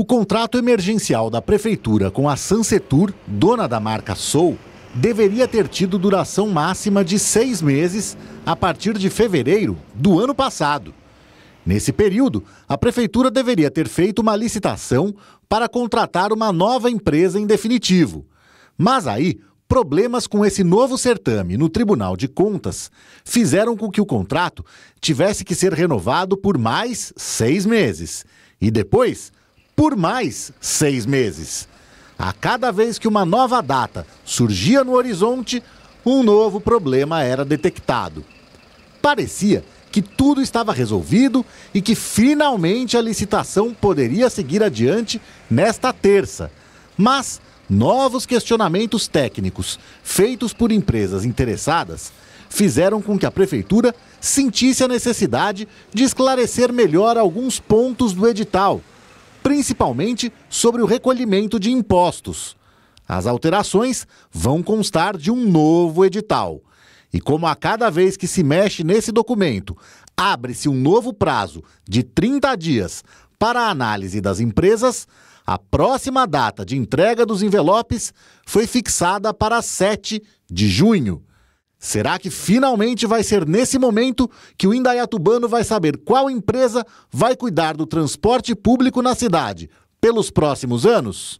O contrato emergencial da Prefeitura com a Sansetur, dona da marca Sol, deveria ter tido duração máxima de 6 meses a partir de fevereiro do ano passado. Nesse período, a Prefeitura deveria ter feito uma licitação para contratar uma nova empresa em definitivo. Mas aí, problemas com esse novo certame no Tribunal de Contas fizeram com que o contrato tivesse que ser renovado por mais 6 meses e depois por mais 6 meses. A cada vez que uma nova data surgia no horizonte, um novo problema era detectado. Parecia que tudo estava resolvido e que finalmente a licitação poderia seguir adiante nesta terça. Mas novos questionamentos técnicos feitos por empresas interessadas fizeram com que a Prefeitura sentisse a necessidade de esclarecer melhor alguns pontos do edital, principalmente sobre o recolhimento de impostos. As alterações vão constar de um novo edital. E como a cada vez que se mexe nesse documento, abre-se um novo prazo de 30 dias para a análise das empresas, a próxima data de entrega dos envelopes foi fixada para 7 de junho. Será que finalmente vai ser nesse momento que o indaiatubano vai saber qual empresa vai cuidar do transporte público na cidade pelos próximos anos?